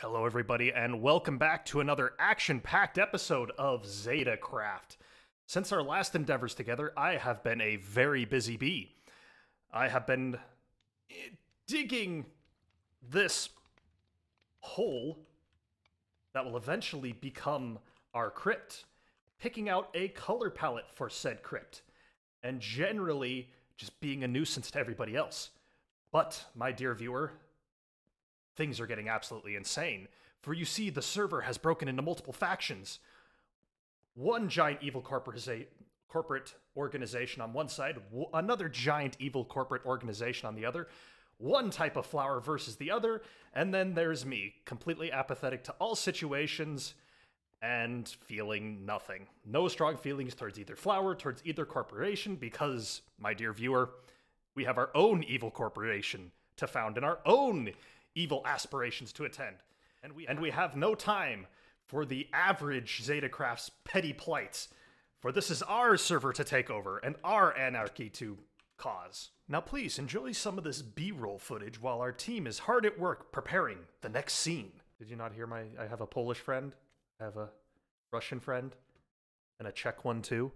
Hello everybody, and welcome back to another action-packed episode of ZetaCraft. Since our last endeavors together, I have been a very busy bee. I have been digging this hole that will eventually become our crypt, picking out a color palette for said crypt, and generally just being a nuisance to everybody else. But, my dear viewer, things are getting absolutely insane, for you see the server has broken into multiple factions. One giant evil corporate organization on one side, another giant evil corporate organization on the other, one type of flower versus the other, and then there's me, completely apathetic to all situations and feeling nothing. No strong feelings towards either flower, towards either corporation, because, my dear viewer, we have our own evil corporation to found and our own evil aspirations to attend. And we have no time for the average ZetaCraft's petty plights, for this is our server to take over and our anarchy to cause. Now please enjoy some of this B-roll footage while our team is hard at work preparing the next scene. Did you not hear I have a Polish friend, I have a Russian friend, and a Czech one too.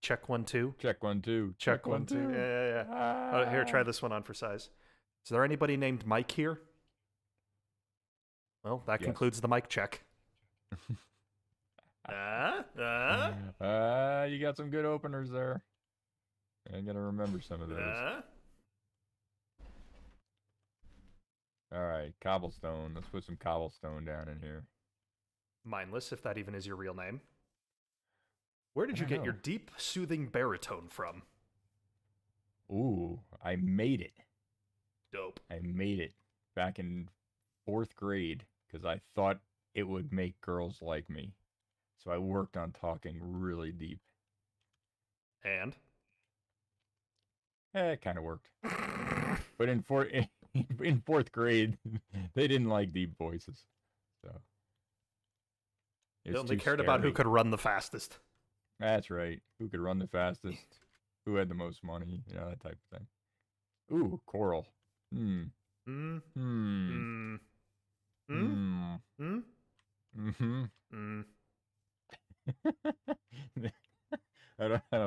Check one, two. Check one, two. Check one, two. Yeah. Ah. Here, try this one on for size. Is there anybody named Mike here? Well, that concludes the mic check. You got some good openers there. I gotta remember some of those. All right, cobblestone. Let's put some cobblestone down in here. Mineless, if that even is your real name. Where did you get your deep, soothing baritone from? Ooh, I made it. Dope. I made it back in 4th grade because I thought it would make girls like me. So I worked on talking really deep. And? It kind of worked. But in 4th grade, they didn't like deep voices. So they only cared about who could run the fastest. That's right. Who could run the fastest? Who had the most money? You know, that type of thing. Ooh, coral. I don't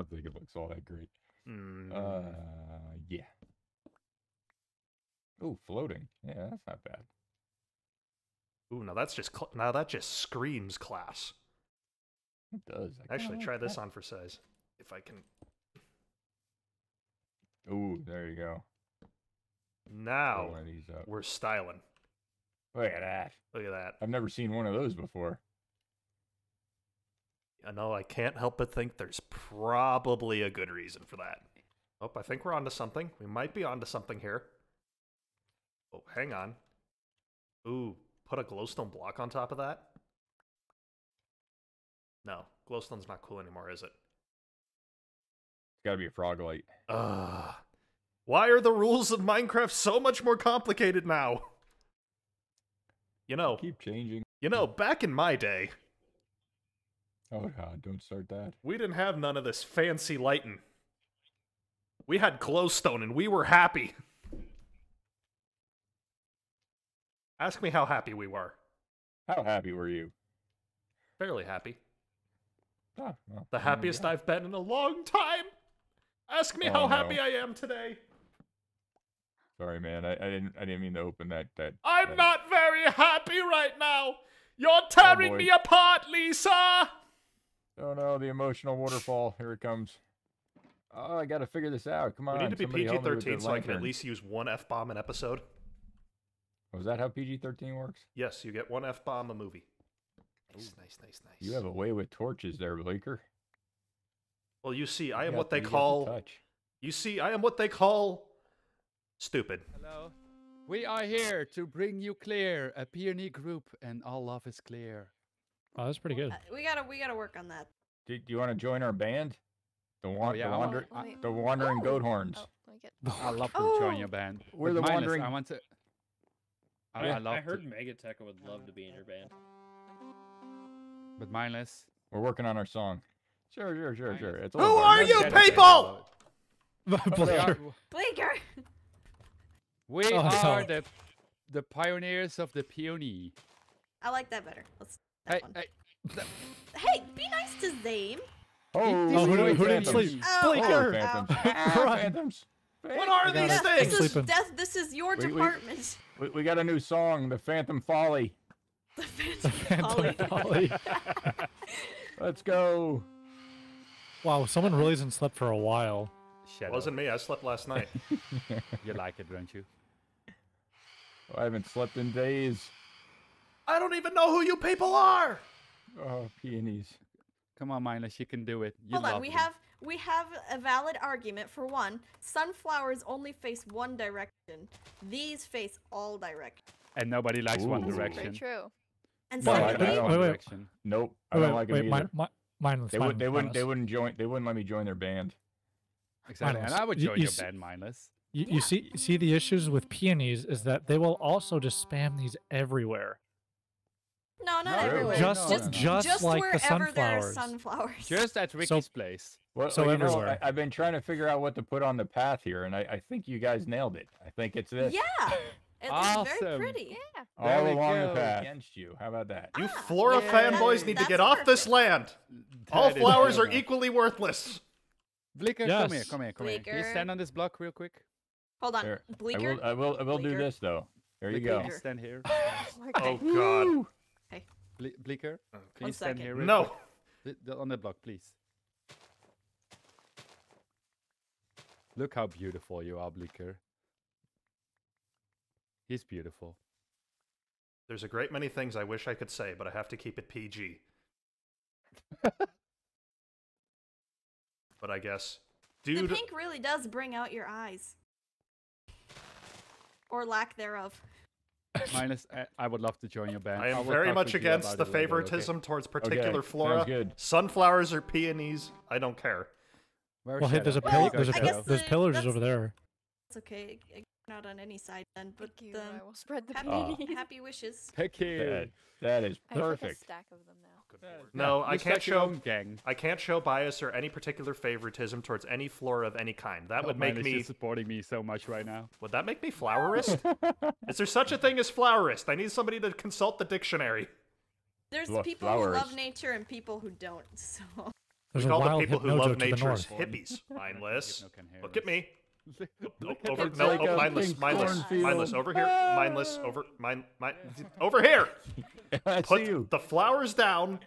think it looks all that great. Yeah. Ooh, floating. Yeah, that's not bad. Ooh, now that's just that just screams class. It does. Actually, try this on for size, if I can. Ooh, there you go. Now, we're styling. Look at that. Look at that. I've never seen one of those before. I know, I can't help but think there's probably a good reason for that. Oh, I think we're onto something. We might be onto something here. Oh, hang on. Ooh, put a glowstone block on top of that. No, glowstone's not cool anymore, is it? It's gotta be a frog light. Why are the rules of Minecraft so much more complicated now? You know, keep changing. You know, back in my day. Oh god, don't start that. We didn't have none of this fancy lighting. We had glowstone and we were happy. Ask me how happy we were. How happy were you? Fairly happy. Ah, well, the happiest I've been in a long time. Ask me how happy I am today. Sorry, man. I didn't mean to open that. I'm not very happy right now. You're tearing me apart, Lisa. Oh no, the emotional waterfall. Here it comes. Oh, I gotta figure this out. Come on. We need to be PG-13 so I can at least use one F-bomb an episode. Was that how PG-13 works? Yes, you get one F-bomb a movie. Nice. You have a way with torches there, Bleaker. Well, you see, I am what they call... You see, I am what they call... stupid. Hello. We are here to bring you clear, a peony group, and all love is clear. Oh, that's pretty good. We gotta work on that. Do you want to join our band? The Wandering Goat Horns. I'd love to join your band. We're the Wandering... I heard MegaTecha would love to be in your band. But Mindless. We're working on our song. Sure. It's who are you people? Bleaker. We are the the pioneers of the peony. I like that better. Let's hey, be nice to Zane. Oh, who didn't sleep? Bleaker. Phantoms. What are these things? This is death. This is your department. We got a new song, The Phantom Folly. The Phantom Folly. Let's go. Wow, someone really hasn't slept for a while. It wasn't me. I slept last night. You like it, don't you? Oh, I haven't slept in days. I don't even know who you people are. Oh, peonies. Come on, Mineless, you can do it. You Hold on, we have a valid argument for one. Sunflowers only face one direction. These face all directions. And nobody likes one direction. That's very true. And so wait. Nope. I don't like it either. Mineless. They wouldn't let me join their band. Exactly. Mineless. And I would join your band, Mineless. You see the issues with peonies is that they will also just spam these everywhere. No, not everywhere. Just like the sunflowers. Just at Ricky's place. Well, so everywhere. Know, I've been trying to figure out what to put on the path here, and I think you guys nailed it. I think it's this. Yeah. It's awesome. Very pretty. Yeah. All along the path. Against you. How about that? You Flora fanboys need to get off this land. All flowers are equally worthless. Bleaker, come here. Can you stand on this block real quick? Hold on. Here. Bleaker? I will do this, though. There you go. Stand here. Oh, God. Bleaker, can you stand here? No! On the block, please. Look how beautiful you are, Bleaker. He's beautiful. There's a great many things I wish I could say, but I have to keep it PG. But I guess... Dude... The pink really does bring out your eyes. Or lack thereof. Mineless, I would love to join your band. I am very much against the favoritism towards particular flora. Good. Sunflowers or peonies, I don't care. Well, hey, there's pillars over there. It's okay. Not on any side then, but I will spread the happy wishes. Thank you. That is perfect. I have a stack of them now. No, I can't show gang. I can't show bias or any particular favoritism towards any flora of any kind. That would make me supporting me so much right now. Would that make me flowerist? Is there such a thing as flowerist? I need somebody to consult the dictionary. There's people who love nature and people who don't. So there's all the people who love nature as hippies. Mindless. Look at me. Mineless, over here. Mineless, over here. Put the flowers down.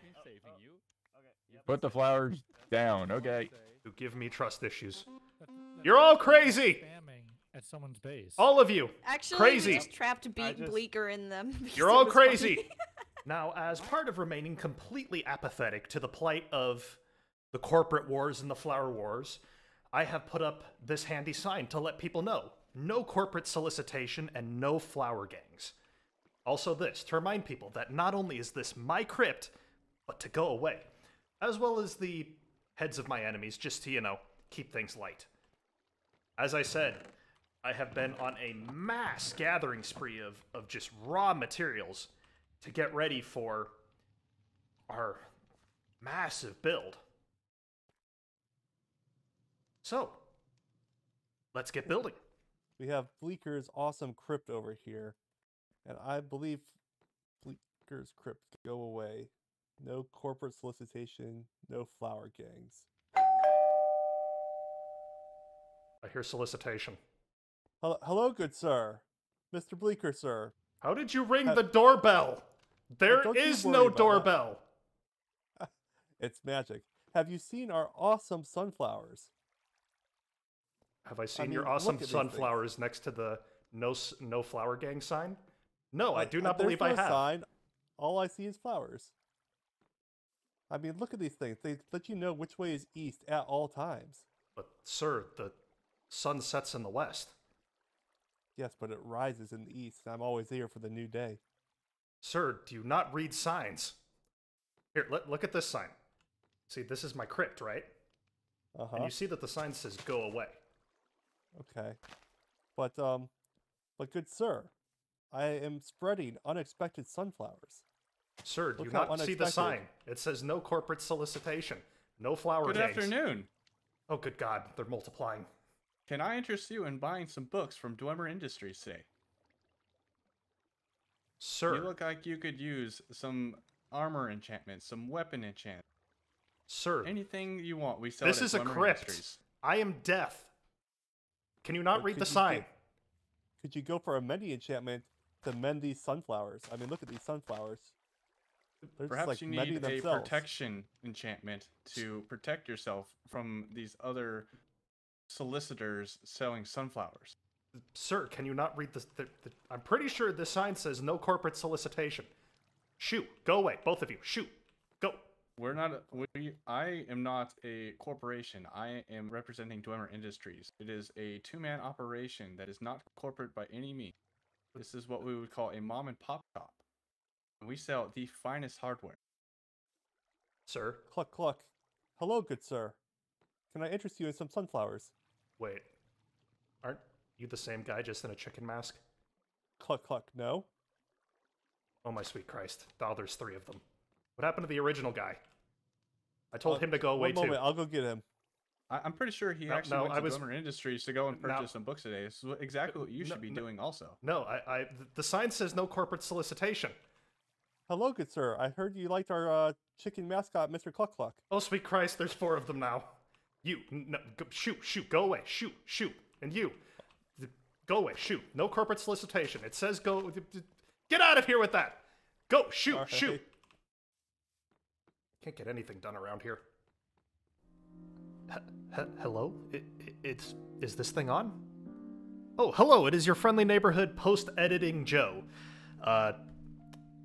Put the flowers down. Okay. You give me trust issues. You're all crazy. At someone's base. All of you. Actually, crazy. We just trapped Bleaker in them. You're all crazy. Now, as part of remaining completely apathetic to the plight of the corporate wars and the flower wars, I have put up this handy sign to let people know. No corporate solicitation and no flower gangs. Also this, to remind people that not only is this my crypt, but to go away. As well as the heads of my enemies, just to, you know, keep things light. As I said, I have been on a mass gathering spree of just raw materials to get ready for our massive build. So, let's get building. We have Bleaker's awesome crypt over here. And I believe Bleaker's crypt can go away. No corporate solicitation, no flower gangs. I hear solicitation. Hello, good sir. Mr. Bleaker, sir. How did you ring the doorbell? There is no doorbell. It's magic. Have you seen our awesome sunflowers? Have I seen your awesome sunflowers next to the no flower gang sign? No, I do not believe I have. Sign. All I see is flowers. I mean, look at these things. They let you know which way is east at all times. But, sir, the sun sets in the west. Yes, but it rises in the east. I'm always here for the new day. Sir, do you not read signs? Here, look at this sign. See, this is my crypt, right? Uh-huh. And you see that the sign says, go away. Okay, but good sir, I am spreading unexpected sunflowers. Sir, do you not see the sign? It says no corporate solicitation, no flower gangs. Good afternoon. Oh, good God, they're multiplying. Can I interest you in buying some books from Dwemer Industries, say? Sir. You look like you could use some armor enchantments, some weapon enchantments. Sir. Anything you want, we sell. This is a crypt. Industries. I am deaf. Can you not read the sign? Could you go for a mending enchantment to mend these sunflowers? I mean, look at these sunflowers. They're perhaps like you need a protection enchantment to protect yourself from these other solicitors selling sunflowers. Sir, can you not read this? I'm pretty sure this sign says no corporate solicitation. Shoo! Go away, both of you. Shoo! Go. We're not. I am not a corporation. I am representing Dwemer Industries. It is a two-man operation that is not corporate by any means. This is what we would call a mom-and-pop shop. We sell the finest hardware. Sir? Cluck, cluck. Hello, good sir. Can I interest you in some sunflowers? Wait. Aren't you the same guy just in a chicken mask? Cluck, cluck, no. Oh, my sweet Christ. Oh, there's three of them. What happened to the original guy? I told him to go away, too. I'll go get him. I'm pretty sure he actually went to Dwemer Industries to go and purchase some books today. This is exactly what you should be doing also. No, the sign says no corporate solicitation. Hello, good sir. I heard you liked our chicken mascot, Mr. Cluck Cluck. Oh, sweet Christ, there's four of them now. You, no, go, shoot, shoot, go away, shoot, shoot. And you, go away, shoot. No corporate solicitation. It says go... Get out of here with that! Go, shoot, right. Shoot! Can't get anything done around here. Hello? Is this thing on? Oh, hello, it is your friendly neighborhood post-editing Joe.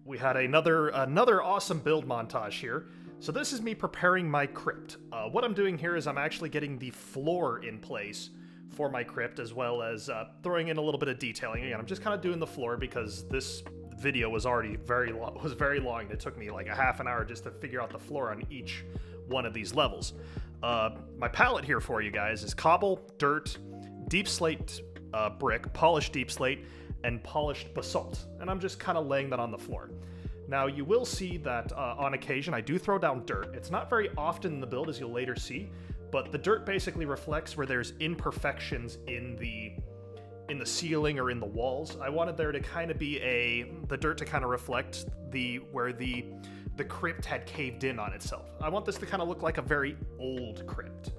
We had another awesome build montage here. So this is me preparing my crypt. What I'm doing here is I'm actually getting the floor in place for my crypt, as well as throwing in a little bit of detailing. Again, I'm just kind of doing the floor because this video was already very long. It took me like a half an hour just to figure out the floor on each one of these levels. My palette here for you guys is cobble, dirt, deep slate brick, polished deep slate, and polished basalt. And I'm just kind of laying that on the floor. Now you will see that on occasion I do throw down dirt. It's not very often in the build, as you'll later see, but the dirt basically reflects where there's imperfections in the ceiling or in the walls. I wanted there to kind of be the dirt to kind of reflect where the crypt had caved in on itself. I want this to kind of look like a very old crypt.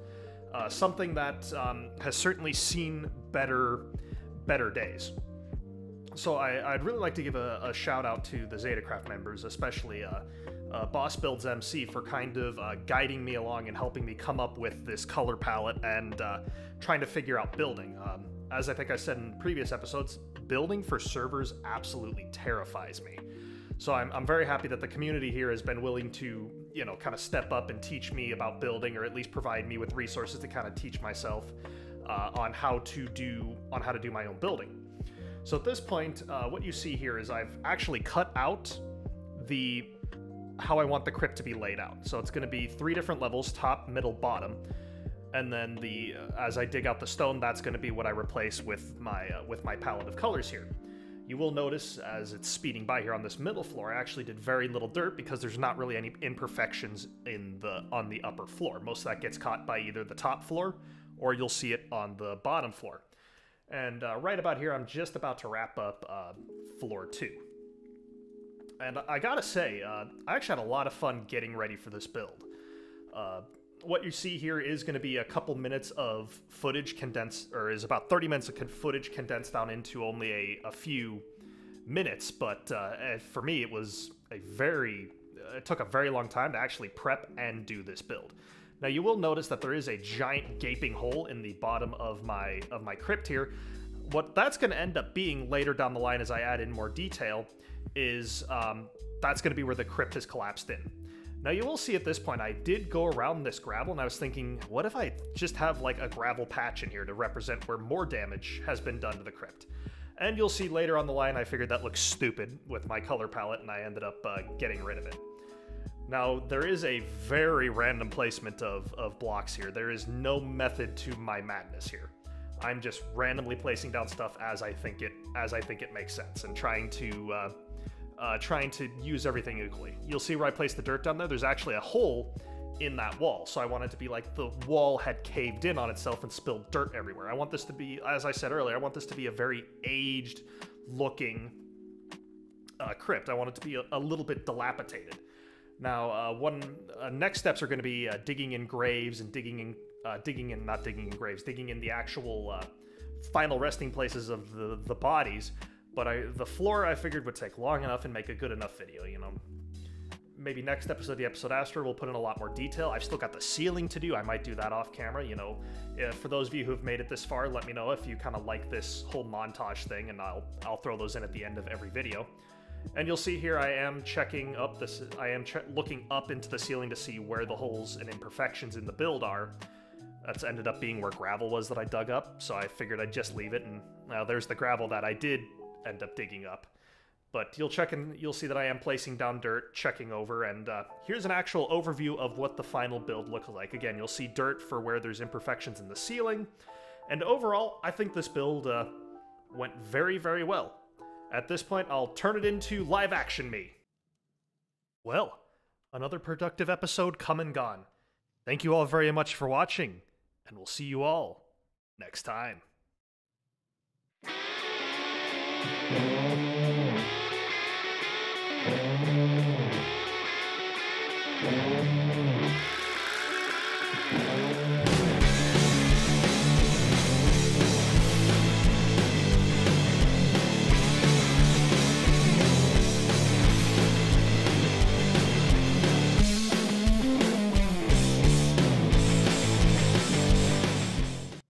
Something that has certainly seen better days. So I'd really like to give a shout out to the ZetaCraft members, especially BossBuildsMC, for kind of guiding me along and helping me come up with this color palette and trying to figure out building. As I think I said in previous episodes, building for servers absolutely terrifies me. So I'm very happy that the community here has been willing to, you know, kind of step up and teach me about building, or at least provide me with resources to kind of teach myself on how to do my own building. So at this point, what you see here is I've actually cut out how I want the crypt to be laid out. So it's going to be three different levels: top, middle, bottom, and then as I dig out the stone, that's going to be what I replace with my palette of colors here. You will notice as it's speeding by here on this middle floor, I actually did very little dirt because there's not really any imperfections on the upper floor. Most of that gets caught by either the top floor, or you'll see it on the bottom floor. And right about here, I'm just about to wrap up floor 2. And I gotta say, I actually had a lot of fun getting ready for this build. What you see here is going to be a couple minutes of footage condensed, or is about 30 minutes of footage condensed down into only a few minutes. But for me, it was it took a very long time to actually prep and do this build. Now you will notice that there is a giant gaping hole in the bottom of my crypt here. What that's going to end up being later down the line, as I add in more detail, is that's going to be where the crypt has collapsed in. Now you will see at this point I did go around this gravel, and I was thinking, what if I just have like a gravel patch in here to represent where more damage has been done to the crypt? And you'll see later on the line I figured that looks stupid with my color palette, and I ended up getting rid of it. Now, there is a very random placement of blocks here. There is no method to my madness here. I'm just randomly placing down stuff as I think it makes sense, and trying to use everything equally. You'll see where I placed the dirt down there. There's actually a hole in that wall, so I want it to be like the wall had caved in on itself and spilled dirt everywhere. I want this to be, as I said earlier, I want this to be a very aged-looking crypt. I want it to be a little bit dilapidated. Now, next steps are going to be digging in graves and digging in the actual final resting places of the bodies. But the floor I figured would take long enough and make a good enough video, you know. Maybe next episode, the episode after, we'll put in a lot more detail. I've still got the ceiling to do. I might do that off camera, you know. For those of you who have made it this far, let me know if you kind of like this whole montage thing, and I'll throw those in at the end of every video. And you'll see here I am checking up this. I am looking up into the ceiling to see where the holes and imperfections in the build are. That's ended up being where gravel was that I dug up, so I figured I'd just leave it. And now there's the gravel that I did end up digging up. But you'll check and you'll see that I am placing down dirt, checking over, and here's an actual overview of what the final build looks like. Again, you'll see dirt for where there's imperfections in the ceiling, and overall, I think this build went very, very well. At this point, I'll turn it into live action me. Well, another productive episode come and gone. Thank you all very much for watching, and we'll see you all next time.